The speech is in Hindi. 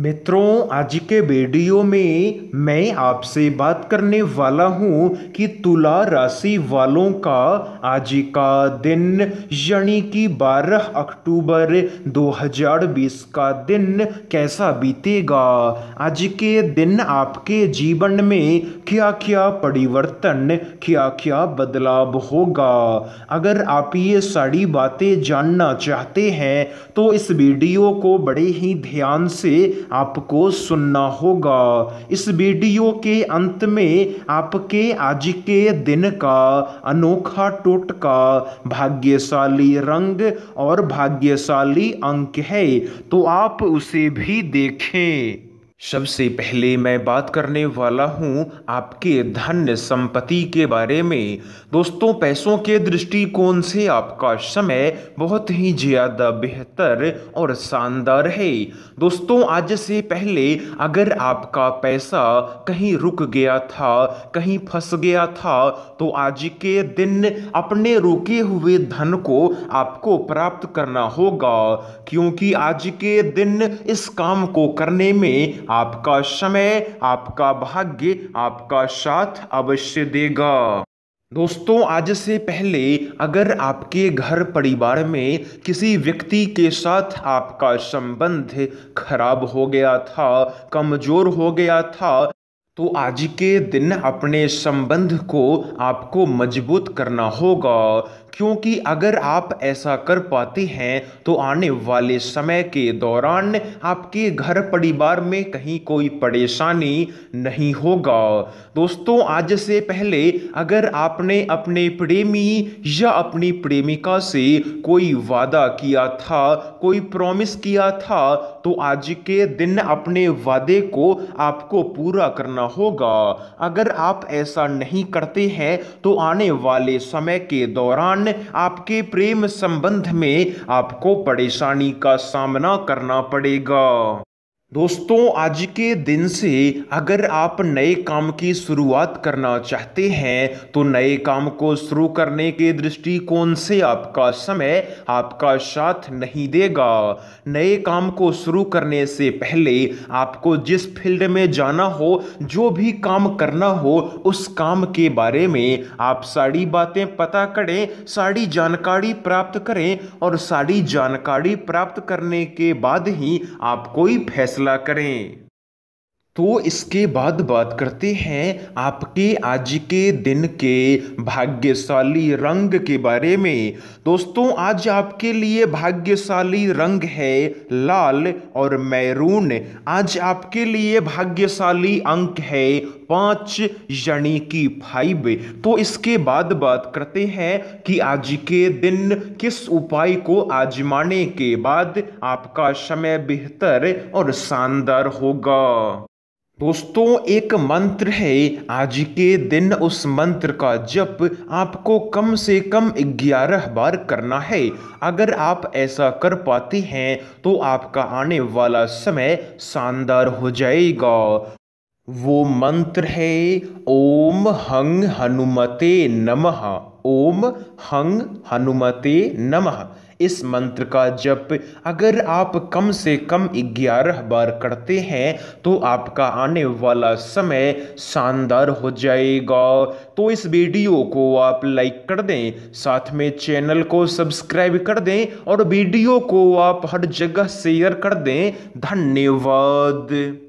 मित्रों, आज के वीडियो में मैं आपसे बात करने वाला हूं कि तुला राशि वालों का आज का दिन यानी कि 12 अक्टूबर 2020 का दिन कैसा बीतेगा। आज के दिन आपके जीवन में क्या क्या परिवर्तन, क्या क्या बदलाव होगा। अगर आप ये सारी बातें जानना चाहते हैं तो इस वीडियो को बड़े ही ध्यान से आपको सुनना होगा। इस वीडियो के अंत में आपके आज के दिन का अनोखा टोटका, भाग्यशाली रंग और भाग्यशाली अंक है, तो आप उसे भी देखें। सबसे पहले मैं बात करने वाला हूं आपके धन संपत्ति के बारे में। दोस्तों, पैसों के दृष्टिकोण से आपका समय बहुत ही ज़्यादा बेहतर और शानदार है। दोस्तों, आज से पहले अगर आपका पैसा कहीं रुक गया था, कहीं फंस गया था, तो आज के दिन अपने रुके हुए धन को आपको प्राप्त करना होगा, क्योंकि आज के दिन इस काम को करने में आपका समय, आपका भाग्य आपका साथ अवश्य देगा। दोस्तों, आज से पहले अगर आपके घर परिवार में किसी व्यक्ति के साथ आपका संबंध खराब हो गया था, कमज़ोर हो गया था, तो आज के दिन अपने संबंध को आपको मजबूत करना होगा, क्योंकि अगर आप ऐसा कर पाते हैं तो आने वाले समय के दौरान आपके घर परिवार में कहीं कोई परेशानी नहीं होगा। दोस्तों, आज से पहले अगर आपने अपने प्रेमी या अपनी प्रेमिका से कोई वादा किया था, कोई प्रॉमिस किया था, तो आज के दिन अपने वादे को आपको पूरा करना होगा। अगर आप ऐसा नहीं करते हैं तो आने वाले समय के दौरान आपके प्रेम संबंध में आपको परेशानी का सामना करना पड़ेगा। दोस्तों, आज के दिन से अगर आप नए काम की शुरुआत करना चाहते हैं तो नए काम को शुरू करने के दृष्टिकोण से आपका समय आपका साथ नहीं देगा। नए काम को शुरू करने से पहले आपको जिस फील्ड में जाना हो, जो भी काम करना हो, उस काम के बारे में आप सारी बातें पता करें, सारी जानकारी प्राप्त करें, और सारी जानकारी प्राप्त करने के बाद ही आप कोई फैसला करें। तो इसके बाद बात करते हैं आपके आज के दिन के भाग्यशाली रंग के बारे में। दोस्तों, आज आपके लिए भाग्यशाली रंग है लाल और मैरून। आज आपके लिए भाग्यशाली अंक है 5 यानी कि 5। तो इसके बाद बात करते हैं कि आज के दिन किस उपाय को आजमाने के बाद आपका समय बेहतर और शानदार होगा। दोस्तों, एक मंत्र है आज के दिन, उस मंत्र का जप आपको कम से कम 11 बार करना है। अगर आप ऐसा कर पाते हैं तो आपका आने वाला समय शानदार हो जाएगा। वो मंत्र है ओम हंग हनुमते नमः। ओम हंग हनुमते नमः। इस मंत्र का जप अगर आप कम से कम 11 बार करते हैं तो आपका आने वाला समय शानदार हो जाएगा। तो इस वीडियो को आप लाइक कर दें, साथ में चैनल को सब्सक्राइब कर दें और वीडियो को आप हर जगह शेयर कर दें। धन्यवाद।